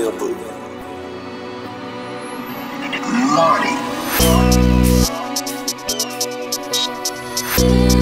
still boo. Marty.